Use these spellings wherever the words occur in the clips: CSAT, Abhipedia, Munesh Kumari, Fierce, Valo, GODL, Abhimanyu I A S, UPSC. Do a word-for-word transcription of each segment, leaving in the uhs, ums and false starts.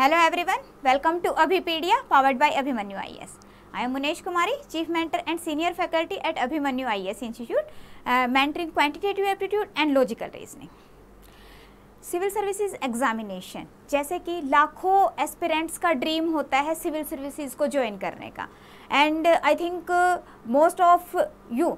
Hello everyone, welcome to Abhipedia powered by Abhimanyu I A S. I am Munesh Kumari, Chief Mentor and Senior Faculty at Abhimanyu I A S Institute, uh, mentoring quantitative aptitude and logical reasoning. Civil services examination, जैसे कि लाखों aspirants का dream होता है civil services को join करने का, and I think most of you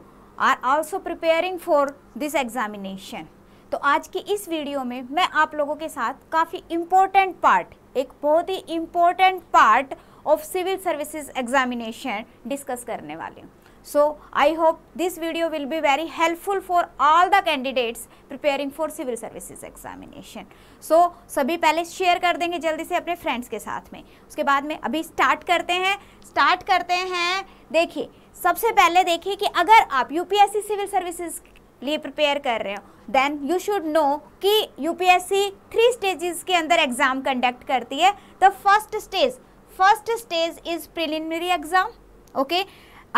are also preparing for this examination. तो आज की इस वीडियो में मैं आप लोगों के साथ काफ़ी इम्पोर्टेंट पार्ट, एक बहुत ही important part of civil services examination discuss करने वाली हूँ. So I hope this video will be very helpful for all the candidates preparing for civil services examination. So सभी पहले शेयर कर देंगे जल्दी से अपने फ्रेंड्स के साथ में, उसके बाद में अभी स्टार्ट करते हैं स्टार्ट करते हैं देखिए, सबसे पहले देखिए कि अगर आप U P S C civil services लिए प्रिपेयर कर रहे हो, देन यू शुड नो कि U P S C three stages के अंदर एग्ज़ाम कंडक्ट करती है. The first stage first stage is preliminary exam. Okay,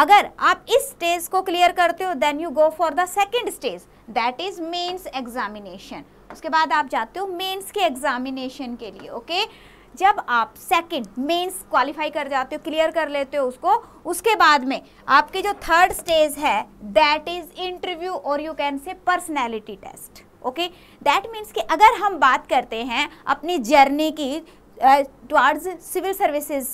अगर आप इस स्टेज को क्लियर करते हो then you go for the second stage, that is mains examination. उसके बाद आप जाते हो मेंस के एग्जामिनेशन के लिए. ओके, जब आप सेकेंड मेंस क्वालिफाई कर जाते हो, क्लियर कर लेते हो उसको, उसके बाद में आपके जो थर्ड स्टेज है दैट इज इंटरव्यू और you can say personality test. Okay, that means कि अगर हम बात करते हैं अपनी जर्नी की टुवर्ड्स सिविल सर्विसेज,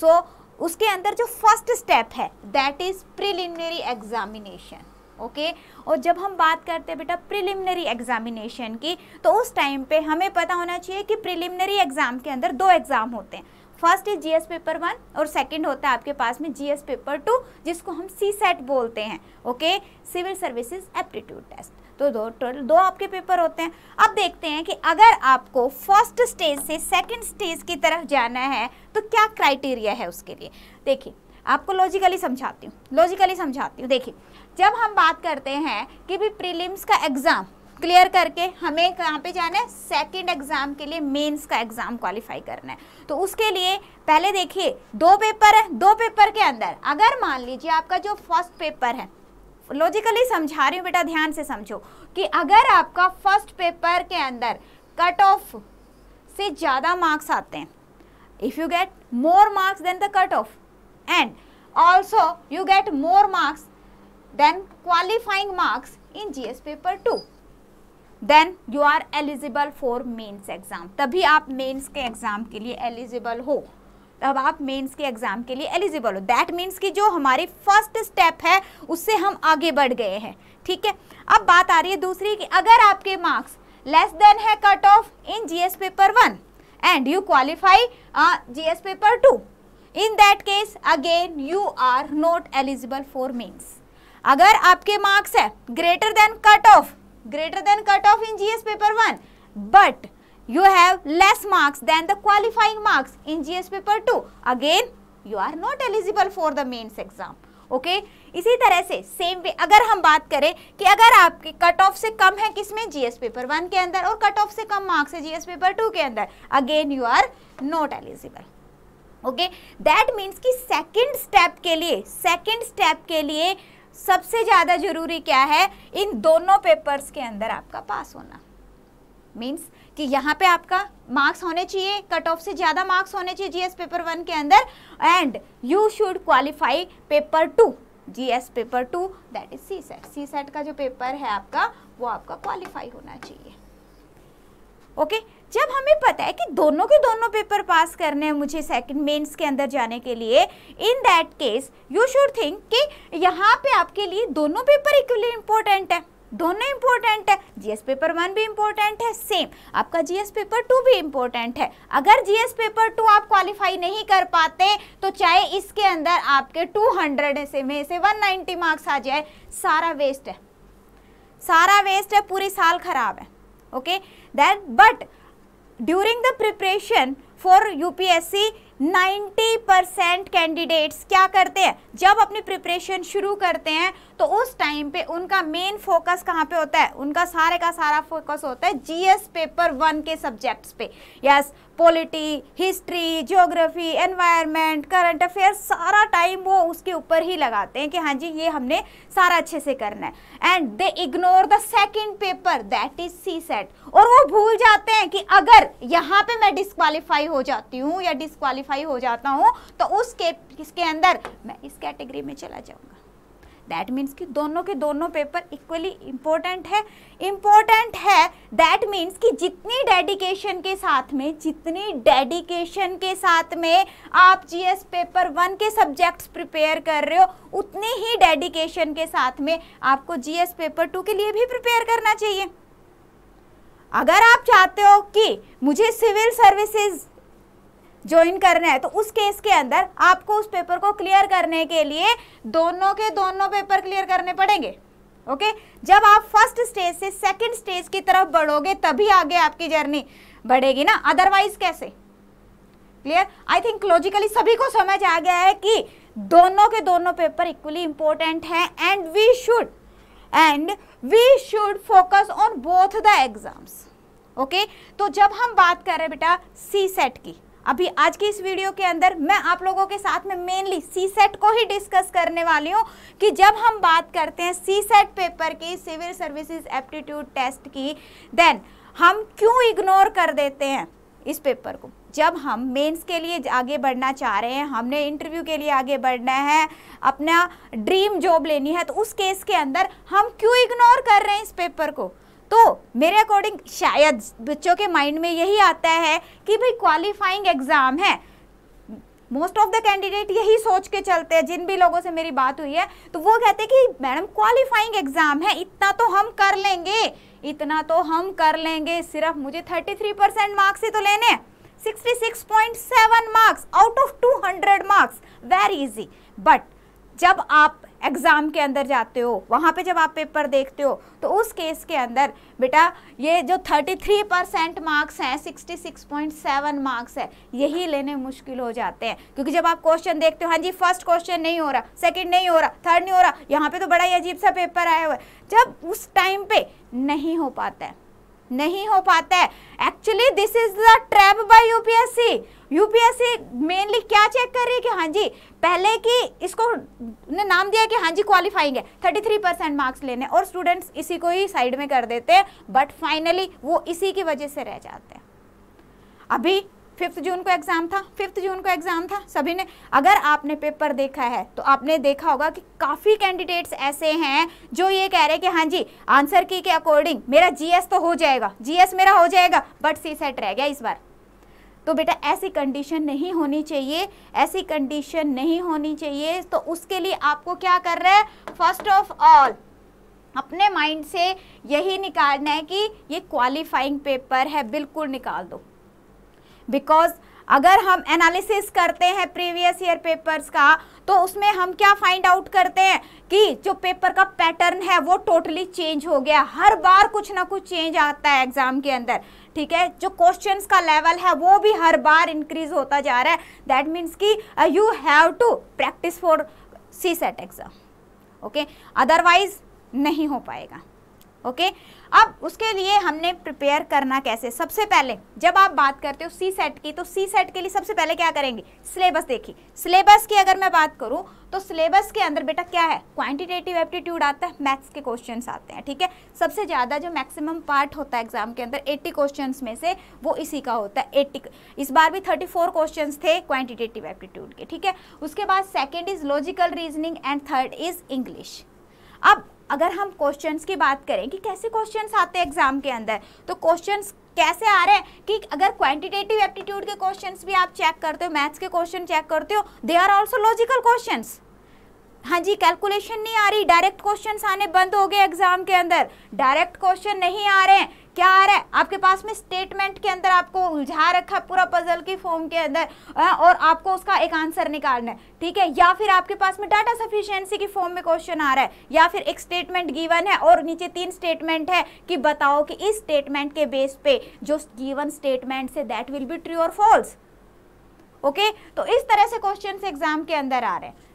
सो उसके अंदर जो फर्स्ट स्टेप है that is preliminary examination. Okay, और जब हम बात करते हैं बेटा प्रिलिमिनरी एग्जामिनेशन की, तो उस टाइम पे हमें पता होना चाहिए कि प्रिलिमिनरी एग्जाम के अंदर दो एग्जाम होते हैं. First is GS paper one और सेकंड होता है आपके पास में जीएस पेपर टू, जिसको हम सीसैट बोलते हैं. Okay, civil services aptitude test. तो दो टोटल दो आपके पेपर होते हैं. अब देखते हैं कि अगर आपको फर्स्ट स्टेज से सेकंड स्टेज की तरफ जाना है तो क्या क्राइटेरिया है उसके लिए. देखिए, आपको लॉजिकली समझाती हूँ लॉजिकली समझाती हूँ देखिए, जब हम बात करते हैं कि भी प्रीलिम्स का एग्ज़ाम क्लियर करके हमें कहाँ पे जाना है, सेकंड एग्ज़ाम के लिए मेंस का एग्ज़ाम क्वालिफाई करना है. तो उसके लिए पहले देखिए दो पेपर है. दो पेपर के अंदर अगर मान लीजिए आपका जो फर्स्ट पेपर है, लॉजिकली समझा रही हूँ बेटा, ध्यान से समझो, कि अगर आपका फर्स्ट पेपर के अंदर कट ऑफ से ज़्यादा मार्क्स आते हैं, if you get more marks than the cut off and also you get more marks than qualifying marks in G S paper two, then you are eligible for mains exam. तभी आप mains के exam के लिए eligible हो तब आप mains के exam के लिए एलिजिबल हो. दैट मीन्स कि जो हमारी फर्स्ट स्टेप है उससे हम आगे बढ़ गए हैं. ठीक है, अब बात आ रही है दूसरी, कि अगर आपके मार्क्स लेस देन है cut off in GS paper one and you qualify GS paper two, in that case again you are not eligible for mains. अगर आपके मार्क्स है greater than cut off greater than cut off in GS paper one but you have less marks than the qualifying marks in G S paper two, again you are not eligible for the mains exam. okay, इसी तरह से same way अगर हम बात करें कि अगर आपके कट ऑफ से कम है किसमें, जीएस पेपर वन के अंदर, और कट ऑफ से कम मार्क्स है जीएस पेपर टू के अंदर, again you are not eligible. Okay, that means कि सेकंड स्टेप के लिए सेकंड स्टेप के लिए सबसे ज़्यादा जरूरी क्या है, इन दोनों पेपर्स के अंदर आपका पास होना. मीन्स कि यहाँ पे आपका मार्क्स होने चाहिए, कट ऑफ से ज़्यादा मार्क्स होने चाहिए जीएस पेपर वन के अंदर, and you should qualify paper two, GS paper two, that is CSAT. CSAT का जो पेपर है आपका वो आपका क्वालिफाई होना चाहिए. Okay okay? जब हमें पता है कि दोनों के दोनों पेपर पास करने हैं मुझे सेकंड मेंस के अंदर जाने के लिए, in that case you should think कि यहाँ पे आपके लिए दोनों पेपर इक्वली इम्पोर्टेंट है. दोनों इम्पोर्टेंट है, जीएस पेपर वन भी इम्पोर्टेंट है, सेम आपका जीएस पेपर टू भी इम्पोर्टेंट है. अगर जीएस पेपर टू आप क्वालिफाई नहीं कर पाते तो चाहे इसके अंदर आपके दो सौ से में से एक सौ नब्बे मार्क्स आ जाए, सारा वेस्ट है सारा वेस्ट है पूरे साल खराब है. Okay that, but during the preparation for UPSC ninety percent candidates क्या करते हैं, जब अपनी प्रिपरेशन शुरू करते हैं तो उस टाइम पे उनका मेन फोकस कहाँ पे होता है, उनका सारे का सारा फोकस होता है जीएस पेपर वन के सब्जेक्ट्स पे। Yes, polity, history, geography, environment, current affairs, सारा टाइम वो उसके ऊपर ही लगाते हैं कि हाँ जी ये हमने सारा अच्छे से करना है। And they ignore the second paper that is CSAT. और वो भूल जाते हैं कि अगर यहाँ पे मैं डिस्क्वालीफाई हो जाती हूँ या डिस्क्वालीफाई हो जाता हूँ तो उसके इसके अंदर मैं इस कैटेगरी में चला जाऊँगा। दैट मीन्स कि दोनों के दोनों पेपर इक्वली इम्पोर्टेंट है इम्पोर्टेंट है दैट मीन्स कि जितनी डेडिकेशन के साथ में जितनी डेडिकेशन के साथ में आप जीएस पेपर वन के सब्जेक्ट्स प्रिपेयर कर रहे हो, उतनी ही डेडिकेशन के साथ में आपको जीएस पेपर टू के लिए भी प्रिपेयर करना चाहिए। अगर आप चाहते हो कि मुझे सिविल सर्विसेज ज्वाइन करना है तो उस केस के अंदर आपको उस पेपर को क्लियर करने के लिए दोनों के दोनों पेपर क्लियर करने पड़ेंगे। ओके, जब आप फर्स्ट स्टेज से सेकंड स्टेज की तरफ बढ़ोगे तभी आगे आपकी जर्नी बढ़ेगी ना, अदरवाइज कैसे। क्लियर, आई थिंक लॉजिकली सभी को समझ आ गया है कि दोनों के दोनों पेपर इक्वली इम्पोर्टेंट है and we should and we should focus on both the exams. Okay, तो जब हम बात कर रहे हैं बेटा सीसेट की, अभी आज की इस वीडियो के अंदर मैं आप लोगों के साथ में मेनली सीसेट को ही डिस्कस करने वाली हूँ कि जब हम बात करते हैं सीसेट पेपर की, सिविल सर्विसेज एप्टीट्यूड टेस्ट की, देन हम क्यों इग्नोर कर देते हैं इस पेपर को। जब हम मेंस के लिए आगे बढ़ना चाह रहे हैं, हमने इंटरव्यू के लिए आगे बढ़ना है, अपना ड्रीम जॉब लेनी है, तो उस केस के अंदर हम क्यों इग्नोर कर रहे हैं इस पेपर को। तो मेरे अकॉर्डिंग शायद बच्चों के माइंड में यही आता है कि भाई क्वालिफाइंग एग्जाम है। मोस्ट ऑफ द कैंडिडेट यही सोच के चलते हैं, जिन भी लोगों से मेरी बात हुई है तो वो कहते हैं कि मैडम क्वालिफाइंग एग्जाम है, इतना तो हम कर लेंगे इतना तो हम कर लेंगे सिर्फ मुझे तैंतीस परसेंट मार्क्स ही तो लेने हैं, छियासठ पॉइंट सात मार्क्स आउट ऑफ दो सौ मार्क्स, वेरी इजी। बट जब आप एग्ज़ाम के अंदर जाते हो, वहाँ पे जब आप पेपर देखते हो, तो उस केस के अंदर बेटा ये जो तैंतीस परसेंट मार्क्स हैं, छियासठ पॉइंट सात मार्क्स है, यही लेने मुश्किल हो जाते हैं। क्योंकि जब आप क्वेश्चन देखते हो, हाँ जी फर्स्ट क्वेश्चन नहीं हो रहा, सेकंड नहीं हो रहा, थर्ड नहीं हो रहा, यहाँ पे तो बड़ा ही अजीब सा पेपर आया हुआ है, जब उस टाइम पे नहीं हो पाता है नहीं हो पाता है। Actually this is the trap by UPSC. UPSC mainly क्या चेक कर रही है कि हाँ जी पहले कि इसको ने नाम दिया कि हाँ जी क्वालिफाइंग है, तैंतीस परसेंट मार्क्स लेने, और स्टूडेंट्स इसी को ही साइड में कर देते हैं, बट फाइनली वो इसी की वजह से रह जाते हैं। अभी फिफ्थ जून को एग्ज़ाम था फिफ्थ जून को एग्ज़ाम था सभी ने, अगर आपने पेपर देखा है तो आपने देखा होगा कि काफ़ी कैंडिडेट्स ऐसे हैं जो ये कह रहे हैं कि हाँ जी आंसर की के अकॉर्डिंग मेरा जीएस तो हो जाएगा, जीएस मेरा हो जाएगा बट सीसेट रह गया इस बार। तो बेटा ऐसी कंडीशन नहीं होनी चाहिए, ऐसी कंडीशन नहीं होनी चाहिए। तो उसके लिए आपको क्या कर रहा है, फर्स्ट ऑफ ऑल अपने माइंड से यही निकालना है कि ये क्वालिफाइंग पेपर है, बिल्कुल निकाल दो। बिकॉज अगर हम एनालिसिस करते हैं प्रीवियस ईयर पेपर्स का तो उसमें हम क्या फाइंड आउट करते हैं कि जो पेपर का पैटर्न है वो टोटली चेंज हो गया, हर बार कुछ ना कुछ चेंज आता है एग्जाम के अंदर। ठीक है, जो क्वेश्चंस का लेवल है वो भी हर बार इंक्रीज होता जा रहा है। दैट मीन्स कि you have to practice for CSAT exam. Okay, otherwise नहीं हो पाएगा। Okay okay? अब उसके लिए हमने प्रिपेयर करना कैसे। सबसे पहले जब आप बात करते हो सीसेट की तो सीसेट के लिए सबसे पहले क्या करेंगे, सिलेबस देखिए। सिलेबस की अगर मैं बात करूं तो सिलेबस के अंदर बेटा क्या है, क्वांटिटेटिव एप्टीट्यूड आता है, मैथ्स के क्वेश्चंस आते हैं। ठीक है, सबसे ज़्यादा जो मैक्सिमम पार्ट होता है एग्जाम के अंदर अस्सी क्वेश्चंस में से वो इसी का होता है। अस्सी इस बार भी चौंतीस क्वेश्चंस थे क्वांटिटेटिव एप्टीट्यूड के। ठीक है, उसके बाद second is logical reasoning and third is English. अब अगर हम क्वेश्चंस की बात करें कि कैसे क्वेश्चंस आते हैं एग्जाम के अंदर, तो क्वेश्चंस कैसे आ रहे हैं कि अगर क्वांटिटेटिव एप्टीट्यूड के क्वेश्चंस भी आप चेक करते हो, मैथ्स के क्वेश्चन चेक करते हो, they are also logical questions. हाँ जी कैलकुलेशन नहीं आ रही, डायरेक्ट क्वेश्चंस आने बंद हो गए एग्जाम के अंदर, डायरेक्ट क्वेश्चन नहीं आ रहे हैं। क्या आ रहा है आपके पास में, स्टेटमेंट के अंदर आपको उलझा रखा पूरा पजल की फॉर्म के अंदर और आपको उसका एक आंसर निकालना है। ठीक है, या फिर आपके पास में डाटा सफिशिएंसी की फॉर्म में क्वेश्चन आ रहा है, या फिर एक स्टेटमेंट गिवन है और नीचे तीन स्टेटमेंट है कि बताओ कि इस स्टेटमेंट के बेस पे जो गिवन स्टेटमेंट से दैट विल बी ट्रू और फॉल्स। ओके, तो इस तरह से क्वेश्चन एग्जाम के अंदर आ रहे हैं।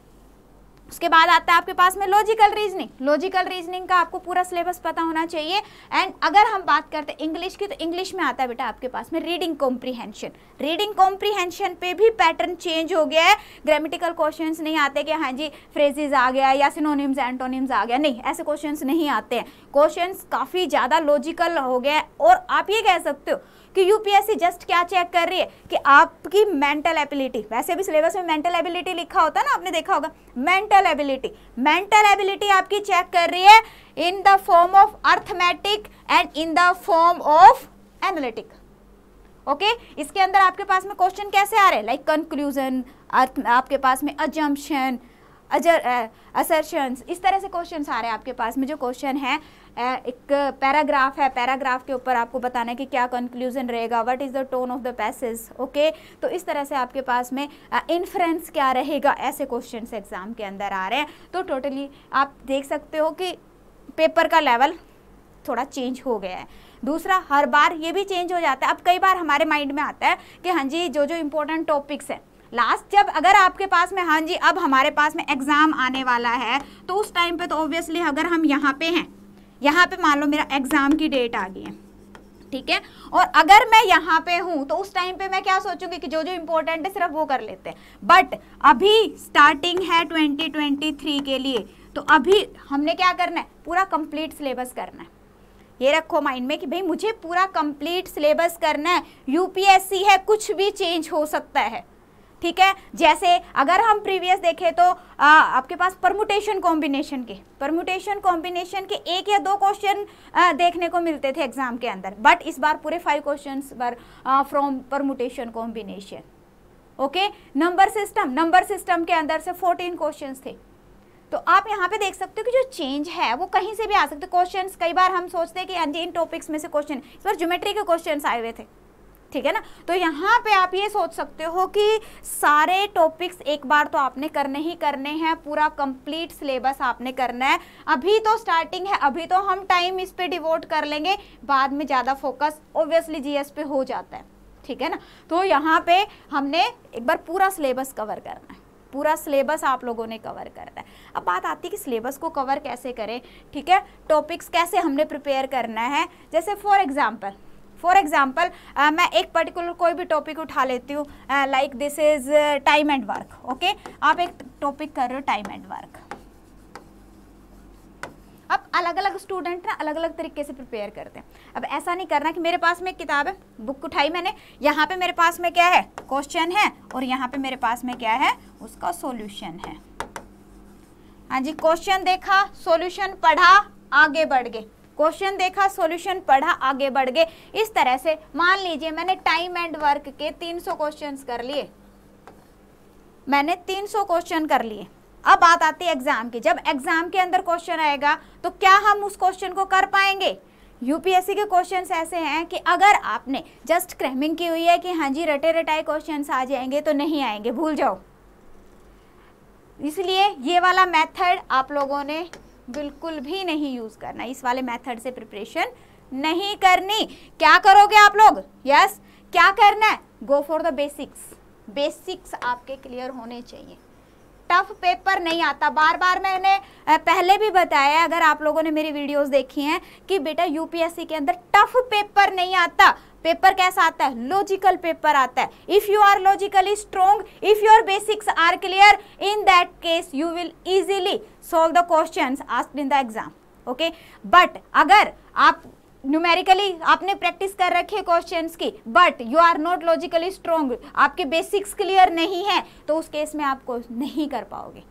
उसके बाद आता है आपके पास में लॉजिकल रीजनिंग। लॉजिकल रीजनिंग का आपको पूरा सिलेबस पता होना चाहिए। एंड अगर हम बात करते हैं इंग्लिश की, तो इंग्लिश में आता है बेटा आपके पास में रीडिंग कॉम्प्रीहेंशन। रीडिंग कॉम्प्रीहेंशन पे भी पैटर्न चेंज हो गया है। ग्रामेटिकल क्वेश्चंस नहीं आते कि हाँ जी फ्रेजेज आ गया या सिनोनिम्स एंटोनिम्स आ गया, नहीं, ऐसे क्वेश्चंस नहीं आते हैं। क्वेश्चंस काफ़ी ज़्यादा लॉजिकल हो गए हैं। और आप ये कह सकते हो कि यूपीएससी जस्ट क्या चेक कर रही है कि आपकी मेंटल एबिलिटी, वैसे भी सिलेबस में मेंटल एबिलिटी लिखा होता है ना, आपने देखा होगा, मेंटल एबिलिटी, मेंटल एबिलिटी आपकी चेक कर रही है in the form of arithmetic and in the form of analytic. Okay okay? इसके अंदर आपके पास में क्वेश्चन कैसे आ रहे हैं, लाइक कंक्लूजन, आपके पास में अजम्पशन, अजर असर्शंस, इस तरह से क्वेश्चन आ रहे हैं आपके पास में। जो क्वेश्चन है, एक पैराग्राफ है, पैराग्राफ के ऊपर आपको बताना है कि क्या कंक्लूजन रहेगा, what is the tone of the passage. Okay, तो इस तरह से आपके पास में इन्फ्रेंस क्या रहेगा, ऐसे क्वेश्चन एग्जाम के अंदर आ रहे हैं। तो टोटली आप देख सकते हो कि पेपर का लेवल थोड़ा चेंज हो गया है। दूसरा, हर बार ये भी चेंज हो जाता है। अब कई बार हमारे माइंड में आता है कि हाँ जी जो जो इम्पोर्टेंट टॉपिक्स हैं लास्ट, जब अगर आपके पास में हाँ जी अब हमारे पास में एग्ज़ाम आने वाला है, तो उस टाइम पे तो ऑब्वियसली अगर हम यहाँ पे हैं, यहाँ पे मान लो मेरा एग्ज़ाम की डेट आ गई है, ठीक है, और अगर मैं यहाँ पे हूँ तो उस टाइम पे मैं क्या सोचूंगी कि जो जो इम्पोर्टेंट है सिर्फ वो कर लेते हैं। बट अभी स्टार्टिंग है ट्वेंटी ट्वेंटी थ्री के लिए, तो अभी हमने क्या करना है, पूरा कंप्लीट सिलेबस करना है। ये रखो माइंड में कि भाई मुझे पूरा कंप्लीट सिलेबस करना है। यूपीएससी है, कुछ भी चेंज हो सकता है, ठीक है। जैसे अगर हम प्रीवियस देखें तो आ, आपके पास परमुटेशन कॉम्बिनेशन के परमुटेशन कॉम्बिनेशन के एक या दो क्वेश्चन देखने को मिलते थे एग्जाम के अंदर, बट इस बार पूरे five questions were from permutation combination. Okay, number system, number system के अंदर से फोर्टीन क्वेश्चंस थे। तो आप यहाँ पे देख सकते हो कि जो चेंज है वो कहीं से भी आ सकते हैं। क्वेश्चंस कई बार हम सोचते हैं कि अंजी इन टॉपिक्स में से क्वेश्चन, इस बार ज्योमेट्री के क्वेश्चंस आए हुए थे, ठीक है ना। तो यहाँ पे आप ये सोच सकते हो कि सारे टॉपिक्स एक बार तो आपने करने ही करने हैं, पूरा कंप्लीट सिलेबस आपने करना है। अभी तो स्टार्टिंग है, अभी तो हम टाइम इस पर डिवोट कर लेंगे, बाद में ज़्यादा फोकस ऑब्वियसली जी एस पे हो जाता है, ठीक है ना। तो यहाँ पे हमने एक बार पूरा सिलेबस कवर करना है, पूरा सिलेबस आप लोगों ने कवर करना है। अब बात आती है कि सिलेबस को कवर कैसे करें, ठीक है, टॉपिक्स कैसे हमने प्रिपेयर करना है। जैसे फॉर एग्जांपल फॉर एग्जांपल मैं एक पर्टिकुलर कोई भी टॉपिक उठा लेती हूँ, like this is time and work. Okay, आप एक टॉपिक कर रहे हो टाइम एंड वर्क। अब अलग अलग स्टूडेंट ना अलग अलग तरीके से प्रिपेयर करते हैं। अब ऐसा नहीं करना कि मेरे पास में एक किताब है, बुक उठाई मैंने, यहाँ पे मेरे पास में क्या है, क्वेश्चन है, और यहाँ पे मेरे पास में क्या है, उसका सॉल्यूशन है। हाँ जी, क्वेश्चन देखा, सॉल्यूशन पढ़ा, आगे बढ़ गए। क्वेश्चन देखा, सॉल्यूशन पढ़ा, आगे बढ़ गए। इस तरह से मान लीजिए मैंने टाइम एंड वर्क के तीन सौ क्वेश्चन कर लिए, मैंने तीन सौ क्वेश्चन कर लिए। अब बात आती है एग्जाम की। जब एग्जाम के अंदर क्वेश्चन आएगा तो क्या हम उस क्वेश्चन को कर पाएंगे? यूपीएससी के क्वेश्चंस ऐसे हैं कि अगर आपने जस्ट क्रैमिंग की हुई है कि हाँ जी रटे रटाए क्वेश्चंस आ जाएंगे, तो नहीं आएंगे, भूल जाओ। इसलिए ये वाला मेथड आप लोगों ने बिल्कुल भी नहीं यूज़ करना, इस वाले मेथड से प्रिपरेशन नहीं करनी। क्या करोगे आप लोग, यस yes? क्या करना है, go for the basics. Basics आपके क्लियर होने चाहिए, टफ पेपर नहीं आता। बार बार मैंने पहले भी बताया, अगर आप लोगों ने मेरी वीडियोस देखी हैं, कि बेटा यूपीएससी के अंदर टफ पेपर नहीं आता। पेपर कैसा आता है, लॉजिकल पेपर आता है। If you are logically strong, if your basics are clear, in that case you will easily solve the questions asked in the exam. Okay, but अगर आप न्यूमेरिकली आपने प्रैक्टिस कर रखी है क्वेश्चंस की, but you are not logically strong, आपके basics clear नहीं है, तो उस केस में आपको नहीं कर पाओगे।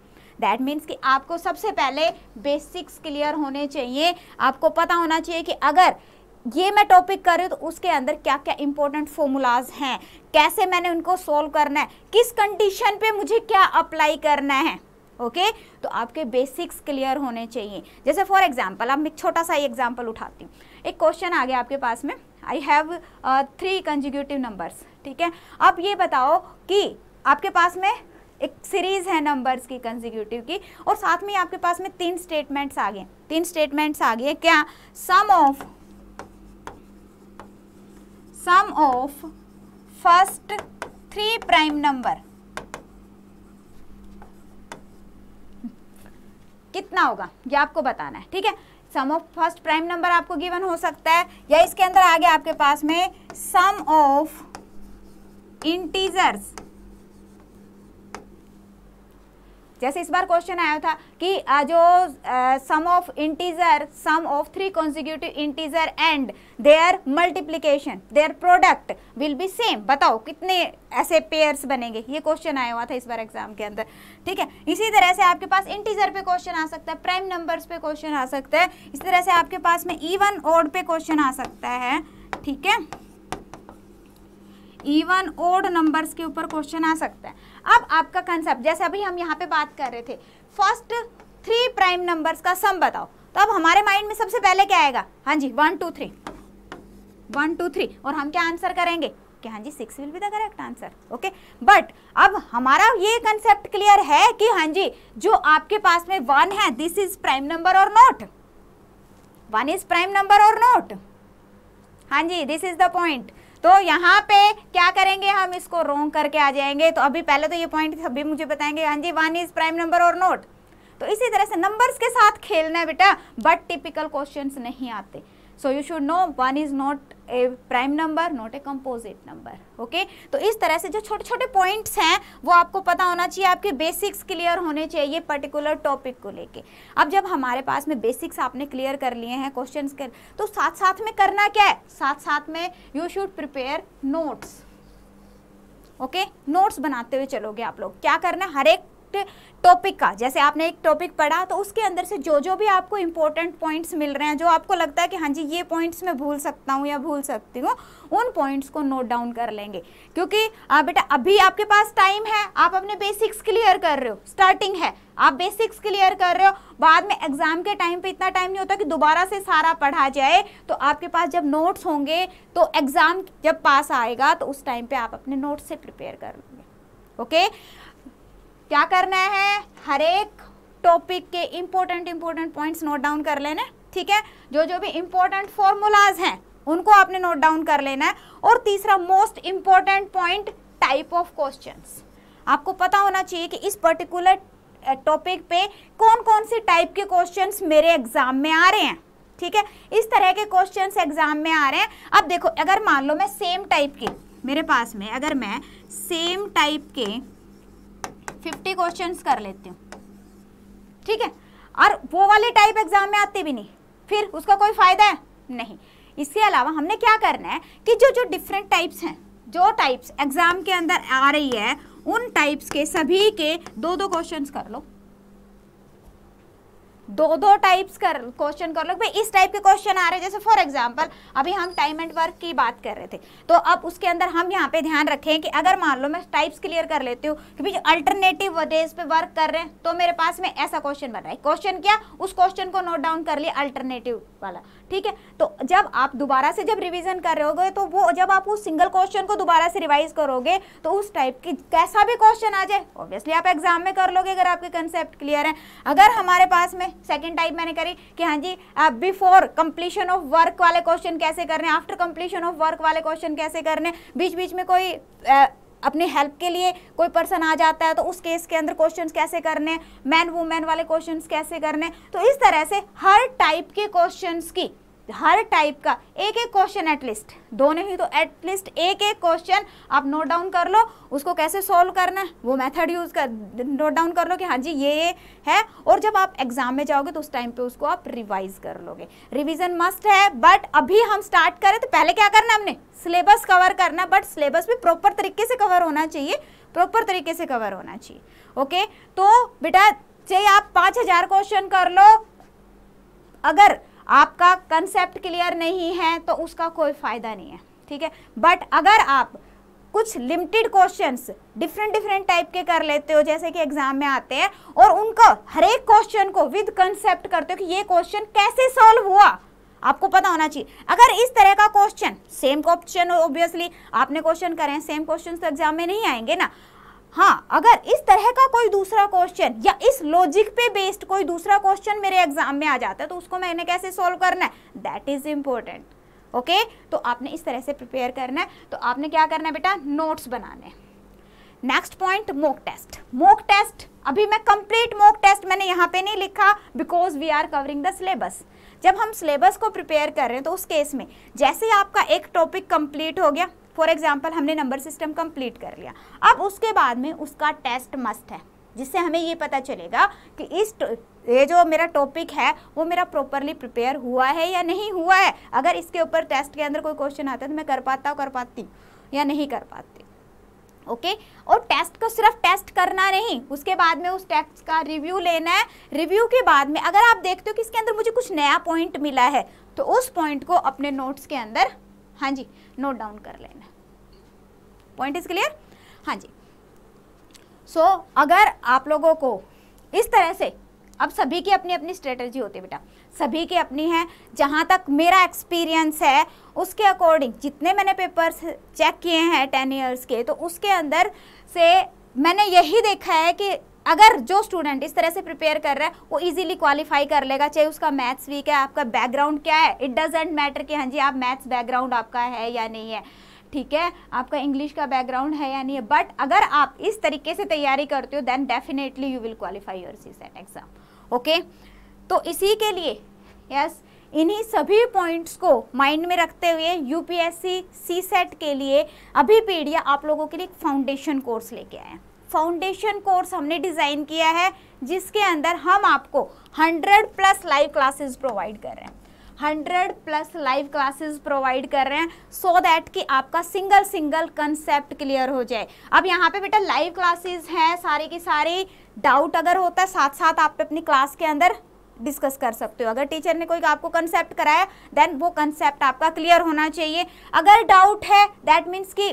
दैट मीन्स कि आपको सबसे पहले बेसिक्स क्लियर होने चाहिए। आपको पता होना चाहिए कि अगर ये मैं टॉपिक कर रही हूँ तो उसके अंदर क्या क्या इंपॉर्टेंट फॉर्मूलाज हैं, कैसे मैंने उनको सोल्व करना है, किस कंडीशन पे मुझे क्या अप्लाई करना है। Okay okay? तो आपके बेसिक्स क्लियर होने चाहिए। जैसे फॉर एग्जांपल, अब मैं छोटा सा ही एग्जांपल उठाती हूँ। एक क्वेश्चन आ गया आपके पास में, I have three consecutive numbers, ठीक है। अब ये बताओ कि आपके पास में एक सीरीज है नंबर्स की, कंजिक्यूटिव की, और साथ में आपके पास में तीन स्टेटमेंट्स आ गए तीन स्टेटमेंट्स आ गए क्या, sum of sum of first three prime number कितना होगा ये आपको बताना है, ठीक है। Sum of first prime number आपको गिवन हो सकता है, या इसके अंदर आगे आपके पास में सम ऑफ इंटीजर्स, जैसे इस बार क्वेश्चन आया था कि जो sum of integer, sum of three consecutive integer and their multiplication, their product will be same, बताओ कितने ऐसे पेयर्स बनेंगे, ये क्वेश्चन आया हुआ था इस बार एग्जाम के अंदर, ठीक है। इसी तरह से आपके पास इंटीजर पे क्वेश्चन आ सकता है, प्राइम नंबर्स पे क्वेश्चन आ सकता है, इस तरह से आपके पास में इवन ओड पे क्वेश्चन आ सकता है, ठीक है, इवन ओड नंबर्स के ऊपर क्वेश्चन आ सकता है। अब आपका कंसेप्ट, जैसे अभी हम यहाँ पे बात कर रहे थे, फर्स्ट थ्री प्राइम नंबर्स का सम बताओ, तो अब हमारे माइंड में सबसे पहले क्या आएगा, हाँ जी one two three, one two three, और हम क्या आंसर करेंगे कि हाँ जी six will be the correct answer, okay. But अब हमारा ये कंसेप्ट क्लियर है कि हाँ जी जो आपके पास में वन है, दिस इज प्राइम नंबर और not, one is prime number और नॉट, हाँ जी दिस इज द पॉइंट। तो यहाँ पे क्या करेंगे, हम इसको रोंग करके आ जाएंगे। तो अभी पहले तो ये पॉइंट सभी मुझे बताएंगे, हाँ जी वन इज प्राइम नंबर और नोट। तो इसी तरह से नंबर्स के साथ खेलना है बेटा, बट टिपिकल क्वेश्चंस नहीं आते। So you should know one is not a prime number, not a composite number, okay. तो इस तरह से जो छोटे छोटे पॉइंट्स हैं वो आपको पता होना चाहिए, आपके बेसिक्स क्लियर होने चाहिए पर्टिकुलर टॉपिक को लेके। अब जब हमारे पास में बेसिक्स आपने क्लियर कर लिए हैं क्वेश्चंस के, तो साथ साथ में करना क्या है, साथ साथ में you should prepare notes, okay. Notes बनाते हुए चलोगे आप लोग, क्या करना है हर एक टॉपिक का, जैसे आपने एक टॉपिक पढ़ा तो उसके अंदर से जो जो भी आपको इंपॉर्टेंट पॉइंट्स मिल रहे हैं, जो आपको लगता है कि हाँ जी ये पॉइंट्स मैं भूल सकता हूँ या भूल सकती हूँ, उन पॉइंट्स को नोट डाउन कर लेंगे। क्योंकि बेटा अभी आपके पास टाइम है, आप अपने बेसिक्स क्लियर कर रहे हो, स्टार्टिंग है, आप बेसिक्स क्लियर कर रहे हो, बाद में एग्जाम के टाइम पे इतना टाइम नहीं होता कि दोबारा से सारा पढ़ा जाए। तो आपके पास जब नोट्स होंगे तो एग्जाम जब पास आएगा तो उस टाइम पे आप अपने नोट्स से प्रिपेयर कर लेंगे, ओके। क्या करना है, हर एक टॉपिक के important important points note down कर लेना, ठीक है। जो जो भी इम्पोर्टेंट फॉर्मूलाज हैं उनको आपने नोट डाउन कर लेना है। और तीसरा most important point, type of questions आपको पता होना चाहिए कि इस पर्टिकुलर टॉपिक पे कौन कौन से टाइप के क्वेश्चंस मेरे एग्जाम में आ रहे हैं, ठीक है। इस तरह के क्वेश्चंस एग्जाम में आ रहे हैं। अब देखो, अगर मान लो मैं सेम टाइप के, मेरे पास में अगर मैं सेम टाइप के फिफ्टी क्वेश्चंस कर लेती हूँ, ठीक है, और वो वाले टाइप एग्जाम में आते भी नहीं, फिर उसका कोई फायदा है नहीं। इसके अलावा हमने क्या करना है कि जो जो डिफरेंट टाइप्स हैं, जो टाइप्स एग्जाम के अंदर आ रही है, उन टाइप्स के सभी के दो दो क्वेश्चंस कर लो, दो दो टाइप्स कर क्वेश्चन कर लो। भाई इस टाइप के क्वेश्चन आ रहे हैं, जैसे फॉर एग्जांपल अभी हम टाइम एंड वर्क की बात कर रहे थे, तो अब उसके अंदर हम यहाँ पे ध्यान रखें कि अगर मान लो मैं टाइप्स क्लियर कर लेती हूँ कि भाई अल्टरनेटिव डेज पे वर्क कर रहे हैं, तो मेरे पास में ऐसा क्वेश्चन बन रहा है, क्वेश्चन क्या, उस क्वेश्चन को नोट डाउन कर लिया अल्टरनेटिव वाला, ठीक है। तो जब आप दोबारा से जब रिविजन कर रहे होगे, तो वो जब आप उस सिंगल क्वेश्चन को दोबारा से रिवाइज करोगे, तो उस टाइप की कैसा भी क्वेश्चन आ जाए ऑब्वियसली आप एग्जाम में कर लोगे, अगर आपके कंसेप्ट क्लियर है। अगर हमारे पास में सेकेंड टाइप मैंने करी कि हाँ जी बिफोर कंप्लीशन ऑफ वर्क वाले क्वेश्चन कैसे करने, आफ्टर कंप्लीशन ऑफ वर्क वाले क्वेश्चन कैसे करने, बीच बीच में कोई आ, अपने हेल्प के लिए कोई पर्सन आ जाता है तो उस केस के अंदर क्वेश्चंस कैसे करने, मैन वुमेन वाले क्वेश्चंस कैसे करने। तो इस तरह से हर टाइप के क्वेश्चंस की, हर टाइप का एक एक क्वेश्चन, एटलीस्ट दो नहीं तो एटलीस्ट एक एक क्वेश्चन आप नोट डाउन कर लो, उसको कैसे सॉल्व करना है वो मेथड यूज कर नोट डाउन कर लो कि हाँ जी ये ये है। और जब आप एग्जाम में जाओगे तो उस टाइम पे उसको आप रिवाइज कर लोगे। रिवीजन मस्ट है, बट अभी हम स्टार्ट करें तो पहले क्या करना, हमने सिलेबस कवर करना, बट सिलेबस भी प्रॉपर तरीके से कवर होना चाहिए, प्रॉपर तरीके से कवर होना चाहिए, ओके। तो बेटा चाहे आप पाँच हजार क्वेश्चन कर लो, अगर आपका कंसेप्ट क्लियर नहीं है तो उसका कोई फ़ायदा नहीं है, ठीक है। बट अगर आप कुछ limited questions different different type के कर लेते हो, जैसे कि एग्जाम में आते हैं, और उनको हर एक क्वेश्चन को विद कंसेप्ट करते हो कि ये क्वेश्चन कैसे सॉल्व हुआ, आपको पता होना चाहिए। अगर इस तरह का क्वेश्चन, सेम क्वेश्चन ऑब्वियसली आपने क्वेश्चन करे हैं, सेम क्वेश्चन तो एग्जाम में नहीं आएंगे ना, हाँ। अगर इस तरह का कोई दूसरा क्वेश्चन या इस लॉजिक पे बेस्ड कोई दूसरा क्वेश्चन मेरे एग्जाम में आ जाता है तो उसको मैंने कैसे सॉल्व करना है, दैट इज इम्पोर्टेंट, ओके। तो आपने इस तरह से प्रिपेयर करना है। तो आपने क्या करना है बेटा, नोट्स बनाने। Next point mock test. Mock test अभी मैं कंप्लीट मॉक टेस्ट मैंने यहाँ पे नहीं लिखा because we are covering the syllabus. जब हम सिलेबस को प्रिपेयर कर रहे हैं तो उस केस में जैसे ही आपका एक टॉपिक कंप्लीट हो गया, फॉर एग्जांपल हमने नंबर सिस्टम कंप्लीट कर लिया, अब उसके बाद में उसका टेस्ट मस्ट है जिससे हमें ये पता चलेगा कि इस ये जो मेरा टॉपिक है वो मेरा प्रॉपरली प्रिपेयर हुआ है या नहीं हुआ है। अगर इसके ऊपर टेस्ट के अंदर कोई क्वेश्चन आता है तो मैं कर पाता हूँ कर पाती या नहीं कर पाती। Okay okay? और टेस्ट को सिर्फ टेस्ट करना नहीं, उसके बाद में उस टेस्ट का रिव्यू लेना है। रिव्यू के बाद में अगर आप देखते हो कि इसके अंदर मुझे कुछ नया पॉइंट मिला है तो उस पॉइंट को अपने नोट्स के अंदर हाँ जी नोट डाउन कर लेना। Point is clear? हाँ जी। सो so, अगर आप लोगों को इस तरह से, अब सभी की अपनी अपनी स्ट्रेटजी होती है बेटा, सभी की अपनी है। जहाँ तक मेरा एक्सपीरियंस है उसके अकॉर्डिंग जितने मैंने पेपर्स चेक किए हैं टेन इयर्स के, तो उसके अंदर से मैंने यही देखा है कि अगर जो स्टूडेंट इस तरह से प्रिपेयर कर रहा है वो इजीली क्वालिफाई कर लेगा, चाहे उसका मैथ्स वीक है, आपका बैकग्राउंड क्या है, इट डजेंट मैटर कि हाँ जी आप मैथ्स बैकग्राउंड आपका है या नहीं है, ठीक है, आपका इंग्लिश का बैकग्राउंड है या नहीं है, बट अगर आप इस तरीके से तैयारी करते हो then definitely you will qualify your CSAT exam. Okay, तो इसी के लिए यस इन्हीं सभी पॉइंट्स को माइंड में रखते हुए यूपीएससी सीसैट के लिए अभिपीडिया आप लोगों के लिए एक फाउंडेशन कोर्स लेके आए हैं। फाउंडेशन कोर्स हमने डिज़ाइन किया है जिसके अंदर हम आपको hundred plus live classes provide कर रहे हैं, hundred plus live classes provide कर रहे हैं सो so दैट कि आपका सिंगल सिंगल कंसेप्ट क्लियर हो जाए। अब यहाँ पे बेटा लाइव क्लासेस हैं सारी की सारी, डाउट अगर होता है साथ साथ आप अपनी क्लास के अंदर डिस्कस कर सकते हो। अगर टीचर ने कोई आपको कंसेप्ट कराया देन वो कंसेप्ट आपका क्लियर होना चाहिए। अगर डाउट है दैट मीन्स कि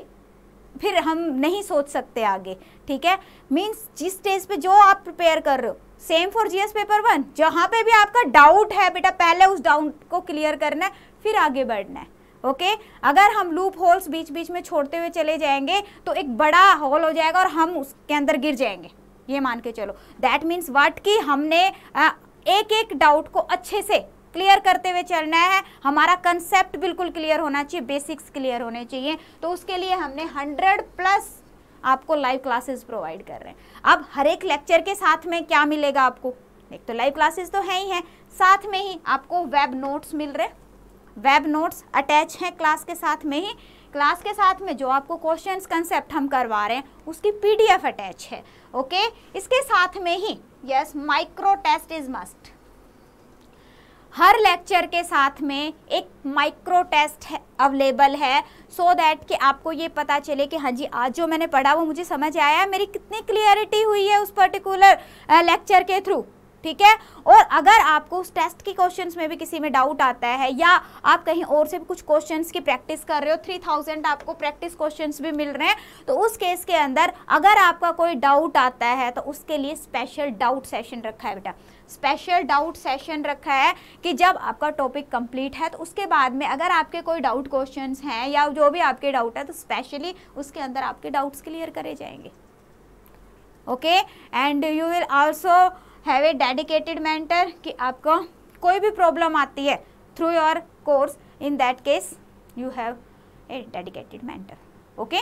फिर हम नहीं सोच सकते आगे, ठीक है, मीन्स जिस स्टेज पे जो आप प्रिपेयर कर रहे हो same for GS paper one, जहाँ पे भी आपका डाउट है बेटा पहले उस डाउट को क्लियर करना है फिर आगे बढ़ना है। ओके, अगर हम लूप होल्स बीच बीच में छोड़ते हुए चले जाएंगे तो एक बड़ा होल हो जाएगा और हम उसके अंदर गिर जाएंगे, ये मान के चलो। दैट मीन्स व्हाट कि हमने एक एक डाउट को अच्छे से क्लियर करते हुए चलना है, हमारा कंसेप्ट बिल्कुल क्लियर होना चाहिए, बेसिक्स क्लियर होने चाहिए। तो उसके लिए हमने हंड्रेड प्लस आपको लाइव क्लासेस प्रोवाइड कर रहे हैं। अब हर एक लेक्चर के साथ में क्या मिलेगा आपको, एक तो लाइव क्लासेस तो है ही है, साथ में ही आपको वेब नोट्स मिल रहे हैं, वेब नोट्स अटैच हैं क्लास के साथ में ही। क्लास के साथ में जो आपको क्वेश्चंस कंसेप्ट हम करवा रहे हैं उसकी पीडीएफ अटैच है। ओके, इसके साथ में ही yes micro test is must, हर लेक्चर के साथ में एक माइक्रो टेस्ट है अवेलेबल है सो so दैट कि आपको ये पता चले कि हाँ जी आज जो मैंने पढ़ा वो मुझे समझ आया, मेरी कितनी क्लियरिटी हुई है उस पर्टिकुलर लेक्चर के थ्रू, ठीक है। और अगर आपको उस टेस्ट के क्वेश्चंस में भी किसी में डाउट आता है या आप कहीं और से भी कुछ क्वेश्चंस की प्रैक्टिस कर रहे हो, थ्री थाउजेंड आपको प्रैक्टिस क्वेश्चंस भी मिल रहे हैं, तो उस केस के अंदर अगर आपका कोई डाउट आता है तो उसके लिए स्पेशल डाउट सेशन रखा है बेटा। स्पेशल डाउट सेशन रखा है कि जब आपका टॉपिक कंप्लीट है तो उसके बाद में अगर आपके कोई डाउट क्वेश्चंस हैं या जो भी आपके डाउट है तो स्पेशली उसके अंदर आपके डाउट्स क्लियर करे जाएंगे। Okay, and you will also have a dedicated mentor कि आपको कोई भी प्रॉब्लम आती है through your course, in that case you have a dedicated mentor. Okay,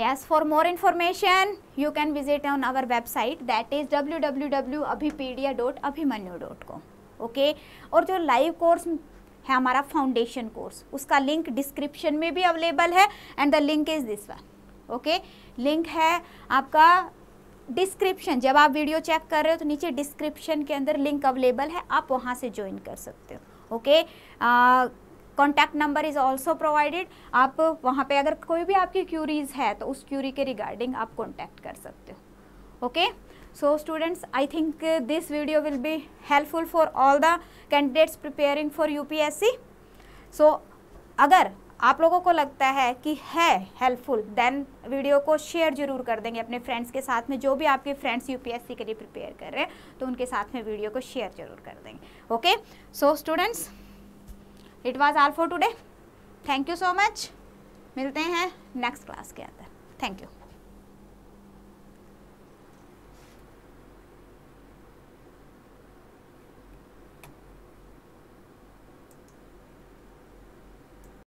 yes, for more information you can visit on our website that is w w w dot abhipedia dot abhimanyu dot com। okay, और जो live course है हमारा foundation course उसका link description में भी available है and the link is this one. Okay, link है आपका डिस्क्रिप्शन, जब आप वीडियो चेक कर रहे हो तो नीचे डिस्क्रिप्शन के अंदर लिंक अवेलेबल है, आप वहाँ से ज्वाइन कर सकते हो। Okay, contact number is also provided, आप वहाँ पे अगर कोई भी आपकी क्यूरीज है तो उस क्यूरी के रिगार्डिंग आप कॉन्टैक्ट कर सकते हो। Okay, so students I think this video will be helpful for all the candidates preparing for UPSC. So अगर आप लोगों को लगता है कि है हेल्पफुल देन वीडियो को शेयर जरूर कर देंगे अपने फ्रेंड्स के साथ में, जो भी आपके फ्रेंड्स यूपीएससी के लिए प्रिपेयर कर रहे हैं तो उनके साथ में वीडियो को शेयर जरूर कर देंगे। Okay, so students it was all for today, thank you so much, मिलते हैं नेक्स्ट क्लास के अंदर, थैंक यू।